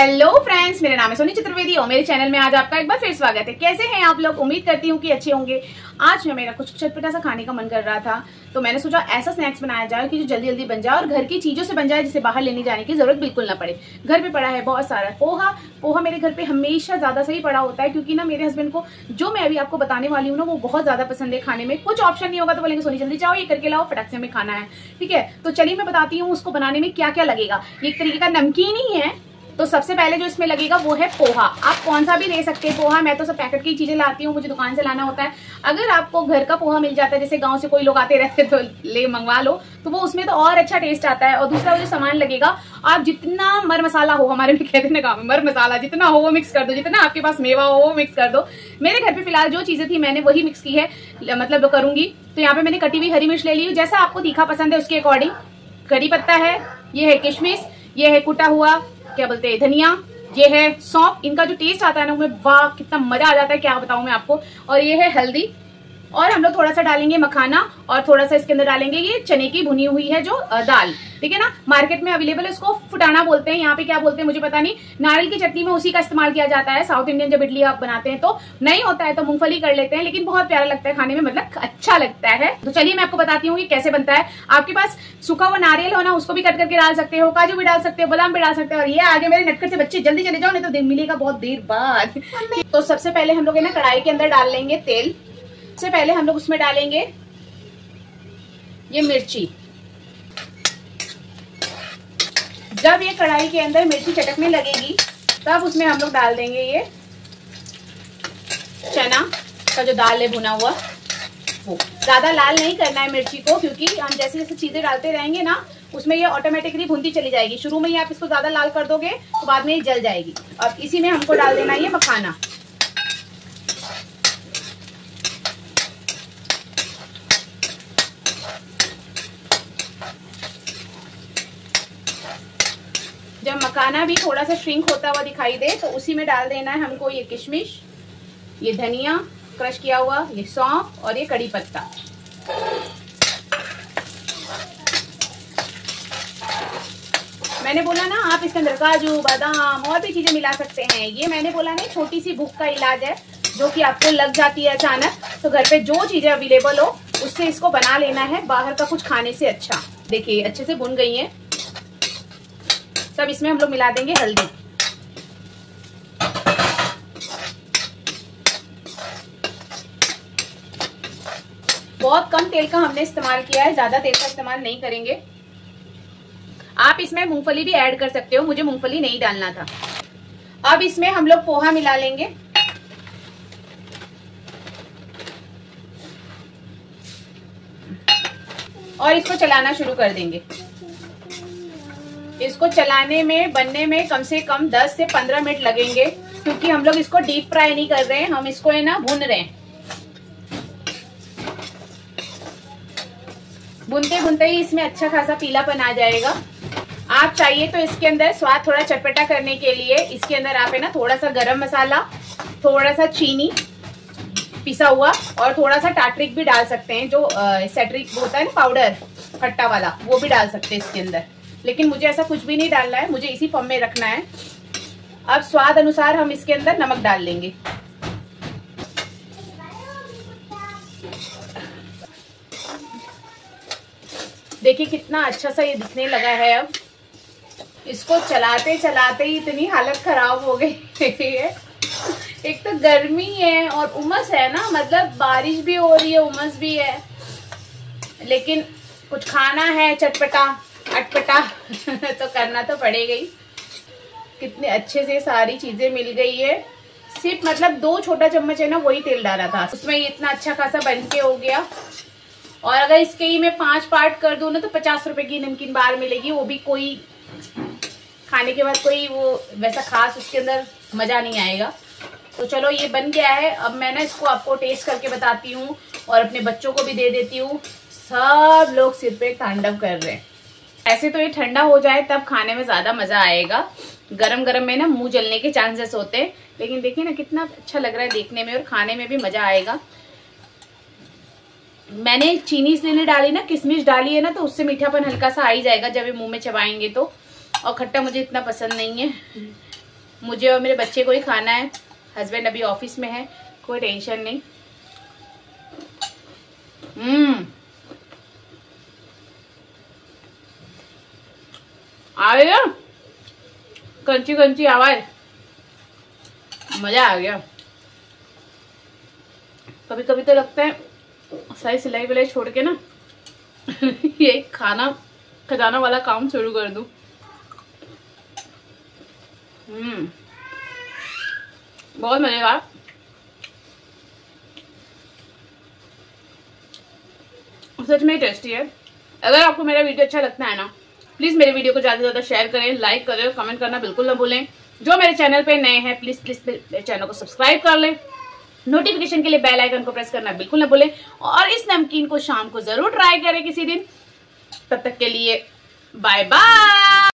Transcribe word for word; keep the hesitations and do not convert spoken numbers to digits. Hello friends, मेरा नाम है सोनी चतुर्वेदी और मेरे चैनल में आज आपका एक बार फिर स्वागत है। कैसे हैं आप लोग? उम्मीद करती हूँ कि अच्छे होंगे। आज मैं मेरा कुछ चटपटा सा खाने का मन कर रहा था तो मैंने सोचा ऐसा स्नैक्स बनाया जाए कि जो जल्दी जल्दी बन जाए और घर की चीज़ों से बन जाए, जिसे बाहर लेने जाने की जरूरत बिल्कुल ना पड़े। घर पे पड़ा है बहुत सारा पोहा। पोहा मेरे घर पे हमेशा ज़्यादा सही पड़ा होता है क्योंकि ना मेरे हस्बैंड को जो मैं अभी आपको बताने वाली हूँ ना वो बहुत ज़्यादा पसंद है। खाने में कुछ ऑप्शन नहीं होगा तो बोलेंगे सोनी जल्दी जाओ, ये करके लाओ, फटाक से हमें खाना है। ठीक है, तो चलिए मैं बताती हूँ उसको बनाने में क्या क्या लगेगा। एक तरीके का नमकीन ही है। तो सबसे पहले जो इसमें लगेगा वो है पोहा। आप कौन सा भी ले सकते हैं पोहा। मैं तो सब पैकेट की चीज़ें लाती हूँ, मुझे दुकान से लाना होता है। अगर आपको घर का पोहा मिल जाता है, जैसे गांव से कोई लोग आते रहते तो ले मंगवा लो, तो वो उसमें तो और अच्छा टेस्ट आता है। और दूसरा जो सामान लगेगा, आप जितना मर मसाला हो, हमारे में कहते ना गाँव में मर मसाला, जितना हो वो मिक्स कर दो, जितना आपके पास मेवा हो वो मिक्स कर दो। मेरे घर पे फिलहाल जो चीज़ें थी मैंने वही मिक्स की है, मतलब करूँगी। तो यहाँ पे मैंने कटी हुई हरी मिर्च ले ली, जैसा आपको तीखा पसंद है उसके अकॉर्डिंग। करी पत्ता है, ये है किशमिश, ये है कुटा हुआ क्या बोलते हैं धनिया, ये है सौंफ। इनका जो टेस्ट आता है ना उनमें वाह कितना मजा आ जाता है, क्या बताऊं मैं आपको। और ये है हल्दी। और हम लोग थोड़ा सा डालेंगे मखाना और थोड़ा सा इसके अंदर डालेंगे ये चने की भुनी हुई है जो दाल। ठीक है ना, मार्केट में अवेलेबल है, इसको फुटाना बोलते हैं, यहाँ पे क्या बोलते हैं मुझे पता नहीं। नारियल की चटनी में उसी का इस्तेमाल किया जाता है। साउथ इंडियन जब इडली आप बनाते हैं तो नहीं होता है तो मूंगफली कर लेते हैं, लेकिन बहुत प्यारा लगता है खाने में, मतलब अच्छा लगता है। तो चलिए मैं आपको बताती हूँ कि कैसे बनता है। आपके पास सूखा हुआ नारियल हो ना, उसको भी कट करके डाल सकते हो, काजू भी डाल सकते हो, बादाम भी डाल सकते हो। और ये आगे मेरे नटखट से बच्चे, जल्दी चले जाओ नहीं तो मिलेगा बहुत देर बाद। तो सबसे पहले हम लोग है ना कढ़ाई के अंदर डाल लेंगे तेल। सबसे पहले हम लोग उसमें डालेंगे ये मिर्ची। जब ये कढ़ाई के अंदर मिर्ची चटकने लगेगी तब उसमें हम लोग डाल देंगे ये चना का जो दाल है भुना हुआ वो। ज़्यादा लाल नहीं करना है मिर्ची को, क्योंकि हम जैसे जैसे चीज़ें डालते रहेंगे ना उसमें ये ऑटोमेटिकली भुनती चली जाएगी। शुरू में ही आप इसको ज़्यादा लाल कर दोगे तो बाद में ये जल जाएगी। अब इसी में हमको डाल देना है ये मखाना। जब मखाना भी थोड़ा सा श्रिंक होता हुआ दिखाई दे तो उसी में डाल देना है हमको ये किशमिश, ये धनिया क्रश किया हुआ, ये सौंफ और ये कड़ी पत्ता। मैंने बोला ना आप इसके अंदर काजू बादाम और भी चीज़ें मिला सकते हैं। ये मैंने बोला नहीं छोटी सी भूख का इलाज है जो कि आपको लग जाती है अचानक, तो घर पे जो चीज़ें अवेलेबल हो उससे इसको बना लेना है, बाहर का कुछ खाने से अच्छा। देखिए अच्छे से भुन गई है। तब इसमें हम लोग मिला देंगे हल्दी। बहुत कम तेल का हमने इस्तेमाल किया है, ज्यादा तेल का इस्तेमाल नहीं करेंगे। आप इसमें मूंगफली भी ऐड कर सकते हो, मुझे मूंगफली नहीं डालना था। अब इसमें हम लोग पोहा मिला लेंगे। और इसको चलाना शुरू कर देंगे। इसको चलाने में बनने में कम से कम दस से पंद्रह मिनट लगेंगे, क्योंकि हम लोग इसको डीप फ्राई नहीं कर रहे हैं, हम इसको है ना भून रहे हैं। भूनते भूनते ही इसमें अच्छा खासा पीलापन आ जाएगा। आप चाहिए तो इसके अंदर स्वाद थोड़ा चटपटा करने के लिए इसके अंदर आप है ना थोड़ा सा गरम मसाला, थोड़ा सा चीनी पिसा हुआ और थोड़ा सा टाटरिक भी डाल सकते हैं, जो सेट्रिक होता है ना पाउडर खट्टा वाला, वो भी डाल सकते हैं इसके अंदर। लेकिन मुझे ऐसा कुछ भी नहीं डालना है, मुझे इसी फॉर्म में रखना है। अब स्वाद अनुसार हम इसके अंदर नमक डाल लेंगे। देखिए कितना अच्छा सा ये दिखने लगा है। अब इसको चलाते चलाते ही इतनी हालत खराब हो गई है। एक तो गर्मी है और उमस है ना, मतलब बारिश भी हो रही है, उमस भी है, लेकिन कुछ खाना है चटपटा अटपटा तो करना तो पड़ेगा ही। कितने अच्छे से सारी चीज़ें मिल गई है। सिर्फ मतलब दो छोटा चम्मच है ना वही तेल डाला था, उसमें ये इतना अच्छा खासा बन के हो गया। और अगर इसके ही मैं पांच पार्ट कर दूँ ना तो पचास रुपए की नमकीन बार मिलेगी, वो भी कोई खाने के बाद कोई वो वैसा खास उसके अंदर मज़ा नहीं आएगा। तो चलो ये बन गया है। अब मैं ना इसको आपको टेस्ट करके बताती हूँ और अपने बच्चों को भी दे देती हूँ। सब लोग सिर पे तांडव कर रहे हैं। ऐसे तो ये ठंडा हो जाए तब खाने में ज़्यादा मज़ा आएगा, गरम गरम में ना मुंह जलने के चांसेस होते हैं। लेकिन देखिए ना कितना अच्छा लग रहा है देखने में और खाने में भी मज़ा आएगा। मैंने चीनी इसलिए नहीं डाली ना, किशमिश डाली है ना तो उससे मीठापन हल्का सा आ ही जाएगा जब ये मुंह में चबाएंगे तो। और खट्टा मुझे इतना पसंद नहीं है मुझे और मेरे बच्चे को ही खाना है। हस्बैंड अभी ऑफिस में है, कोई टेंशन नहीं। हम्म आ गया कंची कंची आवाज, मजा आ गया। कभी कभी तो लगता है सारी सिलाई विलाई छोड़ के ना ये खाना खजाना वाला काम शुरू कर दूं। हम्म बहुत मजेदार। सच में टेस्टी है। अगर आपको मेरा वीडियो अच्छा लगता है ना, प्लीज मेरे वीडियो को ज्यादा से ज्यादा शेयर करें, लाइक करें, कमेंट करना बिल्कुल ना भूलें। जो मेरे चैनल पे नए हैं प्लीज प्लीज मेरे चैनल को सब्सक्राइब कर लें। नोटिफिकेशन के लिए बेल आइकन को प्रेस करना बिल्कुल ना भूलें। और इस नमकीन को शाम को जरूर ट्राई करें किसी दिन। तब तक के लिए बाय बाय।